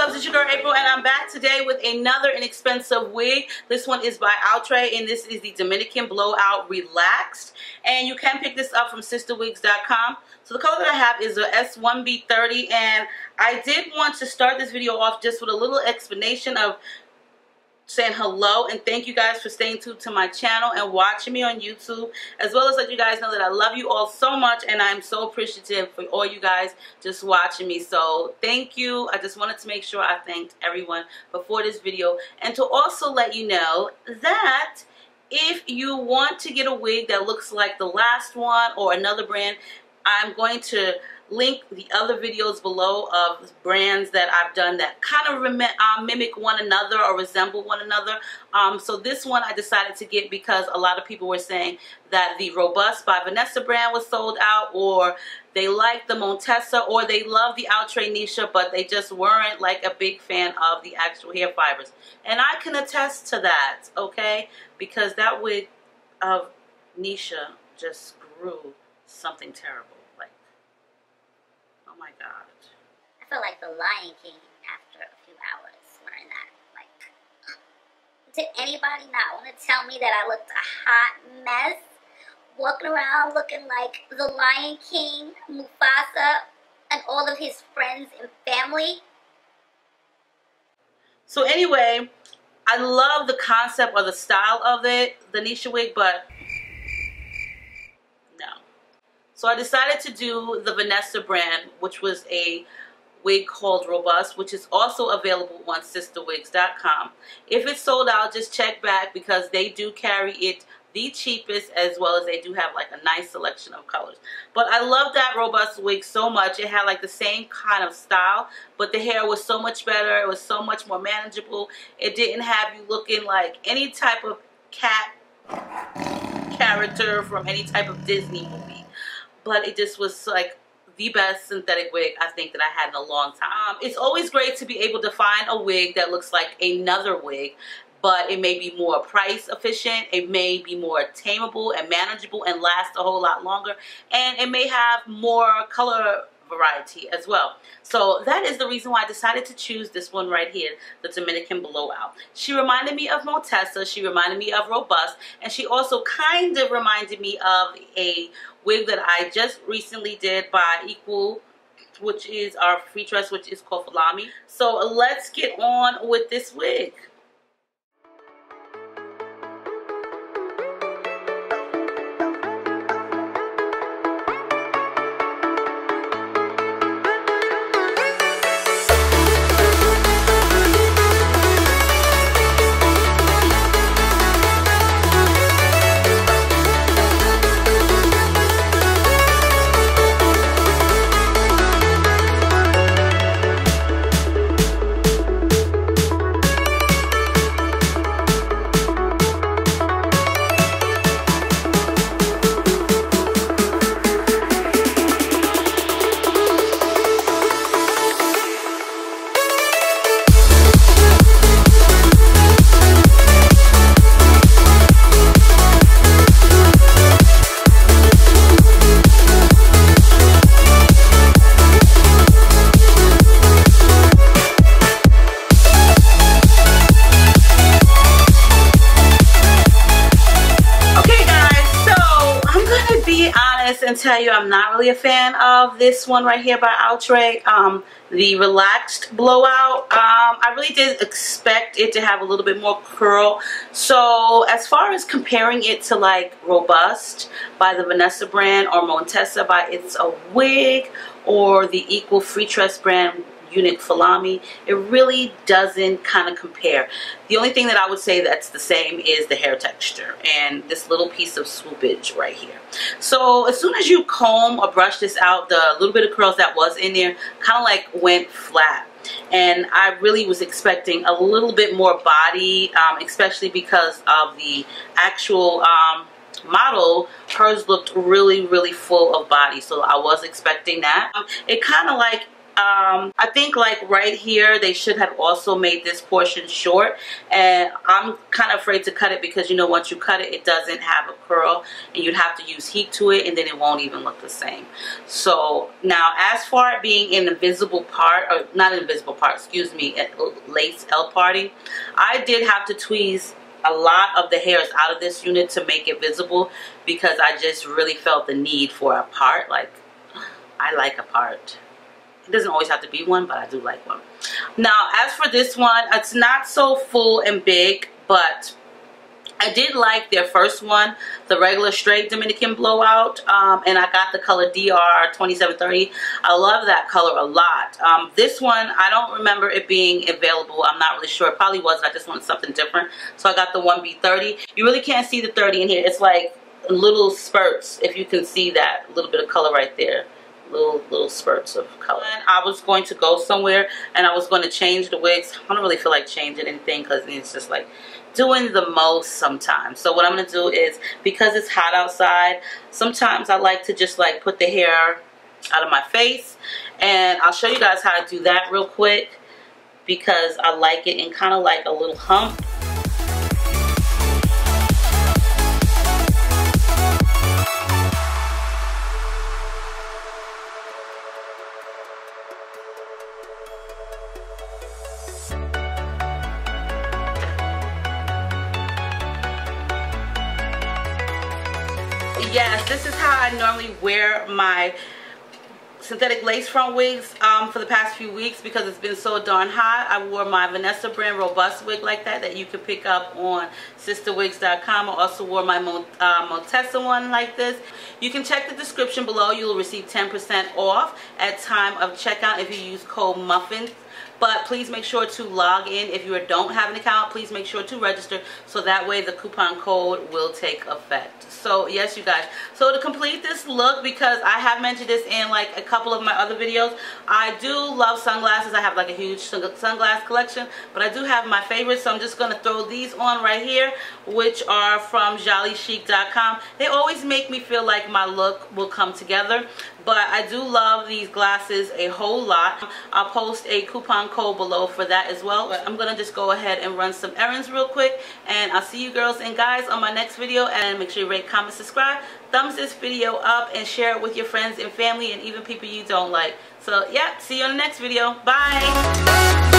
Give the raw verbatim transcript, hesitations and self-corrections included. loves, it's your girl April, and I'm back today with another inexpensive wig. This one is by Outre, and this is the Dominican Blowout Relaxed. And you can pick this up from sistawigs dot com. So the color that I have is the S one B thirty, and I did want to start this video off just with a little explanation of saying hello and thank you guys for staying tuned to my channel and watching me on YouTube, as well as let you guys know that I love you all so much and I'm so appreciative for all you guys just watching me. So thank you. I just wanted to make sure I thanked everyone before this video, and to also let you know that if you want to get a wig that looks like the last one or another brand, I'm going to link the other videos below of brands that I've done that kind of uh, mimic one another or resemble one another. Um, so this one I decided to get because a lot of people were saying that the Robust by Vanessa brand was sold out, or they liked the Montessa, or they love the Outre Nisha, but they just weren't like a big fan of the actual hair fibers. And I can attest to that, okay? Because that wig of Nisha just grew something terrible. Oh my god. I feel like the Lion King after a few hours wearing that. Like, did anybody not want to tell me that I looked a hot mess? Walking around looking like the Lion King, Mufasa, and all of his friends and family? So anyway, I love the concept or the style of it, the Nisha wig, but so I decided to do the Vanessa brand, which was a wig called Robust, which is also available on sistawigs dot com. If it's sold out, just check back because they do carry it the cheapest, as well as they do have like a nice selection of colors. But I love that Robust wig so much. It had like the same kind of style, but the hair was so much better. It was so much more manageable. It didn't have you looking like any type of cat character from any type of Disney movie. But it just was like the best synthetic wig I think that I had in a long time. Um, it's always great to be able to find a wig that looks like another wig, but it may be more price efficient, it may be more tameable and manageable and last a whole lot longer, and it may have more color variety as well. So that is the reason why I decided to choose this one right here, the Dominican Blowout. She reminded me of Montessa, she reminded me of Robust, and she also kind of reminded me of a wig that I just recently did by Equal, which is our Freetress, which is called Folami. So let's get on with this wig. And tell you, I'm not really a fan of this one right here by Outre, um, the Relaxed Blowout. Um, I really did expect it to have a little bit more curl. So as far as comparing it to like Robust by the Vanessa brand, or Montessa by It's a Wig, or the Equal Freetress brand Unique Folami, it really doesn't kind of compare. The only thing that I would say that's the same is the hair texture and this little piece of swoopage right here. So as soon as you comb or brush this out, the little bit of curls that was in there kind of like went flat, and I really was expecting a little bit more body, um, especially because of the actual um, model. Hers looked really really full of body, so I was expecting that. Um, it kind of like Um, I think like right here they should have also made this portion short, and I'm kind of afraid to cut it because, you know, once you cut it, it doesn't have a curl and you'd have to use heat to it and then it won't even look the same. So now, as far as being an invisible part, or not an invisible part, excuse me, lace L parting, I did have to tweeze a lot of the hairs out of this unit to make it visible because I just really felt the need for a part. Like, I like a part. It doesn't always have to be one, but I do like one. Now, as for this one, it's not so full and big, but I did like their first one, the regular straight Dominican blowout, um, and I got the color D R twenty-seven thirty. I love that color a lot. Um, this one, I don't remember it being available. I'm not really sure. It probably wasn't. I just wanted something different. So I got the one B thirty. You really can't see the thirty in here. It's like little spurts, if you can see that little bit of color right there. Little little spurts of color. And I was going to go somewhere and I was going to change the wigs. I don't really feel like changing anything because it's just like doing the most sometimes. So what I'm going to do is, because it's hot outside, sometimes I like to just like put the hair out of my face, and I'll show you guys how to do that real quick because I like it in kind of like a little hump. Yes, this is how I normally wear my synthetic lace front wigs um, for the past few weeks because it's been so darn hot. I wore my Vanessa brand Robust wig like that that you can pick up on sistawigs dot com. I also wore my Mont uh, Montessa one like this. You can check the description below. You'll receive ten percent off at time of checkout if you use code MUFFIN. But please make sure to log in. If you don't have an account, please make sure to register so that way the coupon code will take effect. So yes, you guys. So to complete this look, because I have mentioned this in like a couple of my other videos, I do love sunglasses. I have like a huge sunglass collection, but I do have my favorites. So I'm just going to throw these on right here, which are from Jolly Chic dot com. They always make me feel like my look will come together. But I do love these glasses a whole lot. I'll post a coupon code below for that as well. But I'm going to just go ahead and run some errands real quick. And I'll see you girls and guys on my next video. And make sure you rate, comment, subscribe. Thumbs this video up and share it with your friends and family and even people you don't like. So, yeah, see you on the next video. Bye.